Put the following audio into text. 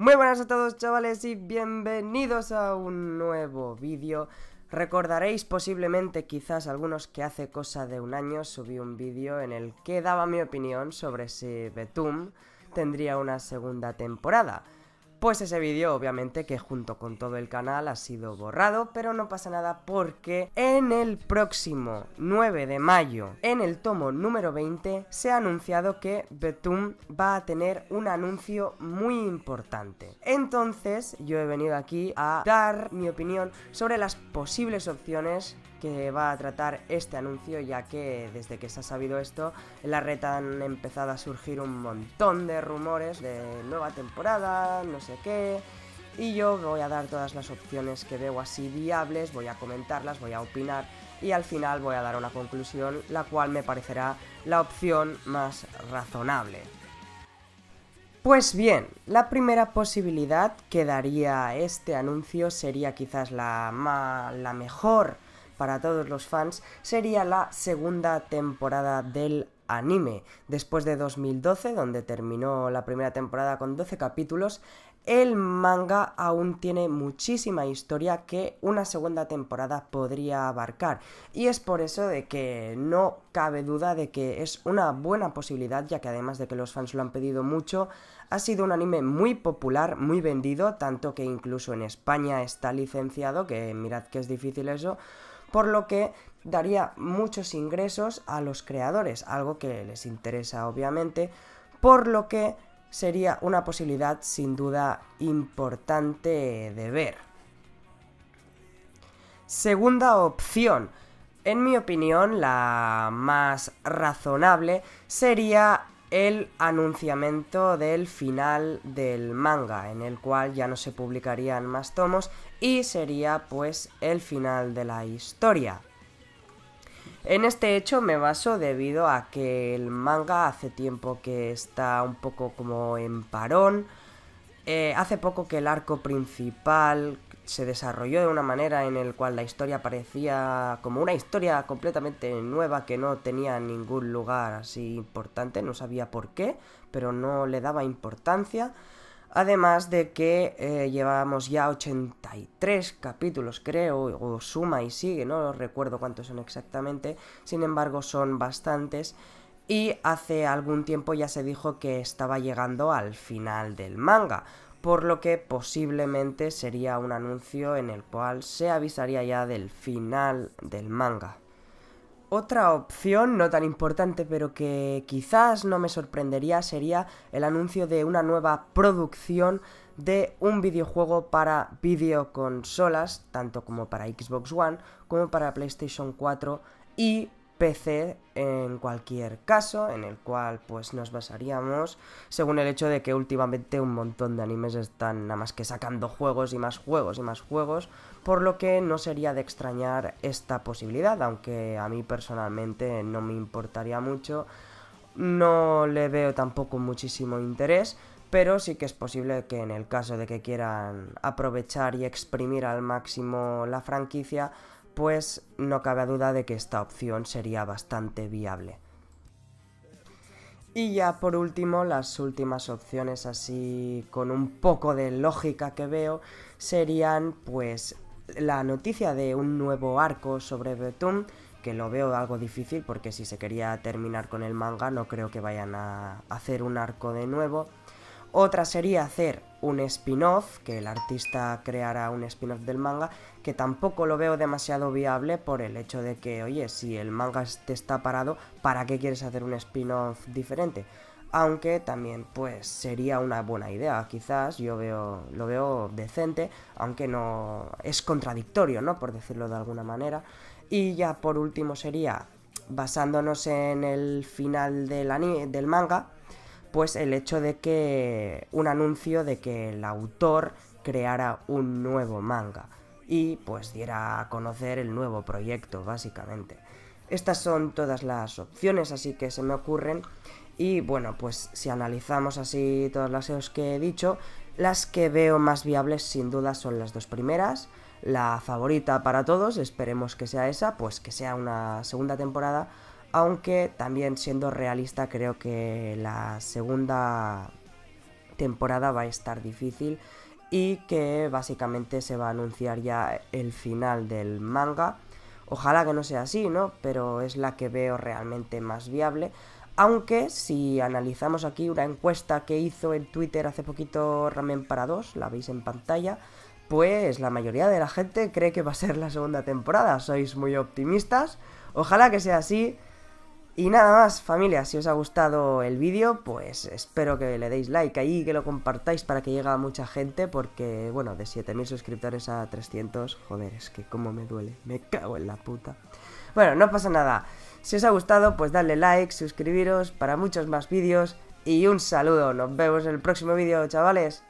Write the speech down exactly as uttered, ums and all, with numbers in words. Muy buenas a todos, chavales, y bienvenidos a un nuevo vídeo. Recordaréis posiblemente, quizás algunos, que hace cosa de un año subí un vídeo en el que daba mi opinión sobre si Btooom tendría una segunda temporada. Pues ese vídeo, obviamente, que junto con todo el canal ha sido borrado, pero no pasa nada porque en el próximo nueve de mayo, en el tomo número veinte, se ha anunciado que Btooom va a tener un anuncio muy importante. Entonces, yo he venido aquí a dar mi opinión sobre las posibles opciones que va a tratar este anuncio, ya que desde que se ha sabido esto en la red han empezado a surgir un montón de rumores de nueva temporada, no sé qué, y yo voy a dar todas las opciones que veo así viables, voy a comentarlas, voy a opinar y al final voy a dar una conclusión, la cual me parecerá la opción más razonable. Pues bien, la primera posibilidad que daría este anuncio, sería quizás la, ma- la mejor para todos los fans, sería la segunda temporada del anime. Después de dos mil doce, donde terminó la primera temporada con doce capítulos, el manga aún tiene muchísima historia que una segunda temporada podría abarcar. Y es por eso de que no cabe duda de que es una buena posibilidad, ya que además de que los fans lo han pedido mucho, ha sido un anime muy popular, muy vendido, tanto que incluso en España está licenciado, que mirad que es difícil eso, por lo que daría muchos ingresos a los creadores, algo que les interesa obviamente, por lo que sería una posibilidad sin duda importante de ver. Segunda opción, en mi opinión la más razonable, sería el anunciamiento del final del manga, en el cual ya no se publicarían más tomos y sería pues el final de la historia. En este hecho me baso debido a que el manga hace tiempo que está un poco como en parón. Eh, hace poco que el arco principal se desarrolló de una manera en el cual la historia parecía como una historia completamente nueva que no tenía ningún lugar así importante, no sabía por qué, pero no le daba importancia. Además de que eh, llevamos ya ochenta y tres capítulos, creo, o suma y sigue, no recuerdo cuántos son exactamente, sin embargo son bastantes. Y hace algún tiempo ya se dijo que estaba llegando al final del manga, por lo que posiblemente sería un anuncio en el cual se avisaría ya del final del manga. Otra opción, no tan importante, pero que quizás no me sorprendería, sería el anuncio de una nueva producción de un videojuego para videoconsolas, tanto como para Xbox One, como para PlayStation cuatro y P C en cualquier caso, en el cual pues nos basaríamos según el hecho de que últimamente un montón de animes están nada más que sacando juegos y más juegos y más juegos, por lo que no sería de extrañar esta posibilidad, aunque a mí personalmente no me importaría mucho, no le veo tampoco muchísimo interés, pero sí que es posible que en el caso de que quieran aprovechar y exprimir al máximo la franquicia, pues no cabe duda de que esta opción sería bastante viable. Y ya por último, las últimas opciones así con un poco de lógica que veo serían pues la noticia de un nuevo arco sobre Btooom, que lo veo algo difícil porque si se quería terminar con el manga no creo que vayan a hacer un arco de nuevo. Otra sería hacer un spin-off, que el artista creará un spin-off del manga, que tampoco lo veo demasiado viable por el hecho de que, oye, si el manga te está parado, ¿para qué quieres hacer un spin-off diferente? Aunque también, pues, sería una buena idea, quizás, yo veo lo veo decente, aunque no es contradictorio, ¿no?, por decirlo de alguna manera. Y ya por último sería, basándonos en el final del, anime, del manga, pues el hecho de que un anuncio de que el autor creara un nuevo manga y pues diera a conocer el nuevo proyecto, básicamente. Estas son todas las opciones así que se me ocurren y bueno, pues si analizamos así todas las que he dicho, las que veo más viables sin duda son las dos primeras. La favorita para todos, esperemos que sea esa, pues que sea una segunda temporada. Aunque también siendo realista creo que la segunda temporada va a estar difícil y que básicamente se va a anunciar ya el final del manga. Ojalá que no sea así, ¿no? Pero es la que veo realmente más viable. Aunque si analizamos aquí una encuesta que hizo en Twitter hace poquito Ramen para dos, la veis en pantalla, pues la mayoría de la gente cree que va a ser la segunda temporada. Sois muy optimistas, ojalá que sea así. Y nada más, familia, si os ha gustado el vídeo, pues espero que le deis like ahí, que lo compartáis para que llegue a mucha gente, porque, bueno, de siete mil suscriptores a trescientos, joder, es que cómo me duele, me cago en la puta. Bueno, no pasa nada. Si os ha gustado, pues dadle like, suscribiros para muchos más vídeos y un saludo. Nos vemos en el próximo vídeo, chavales.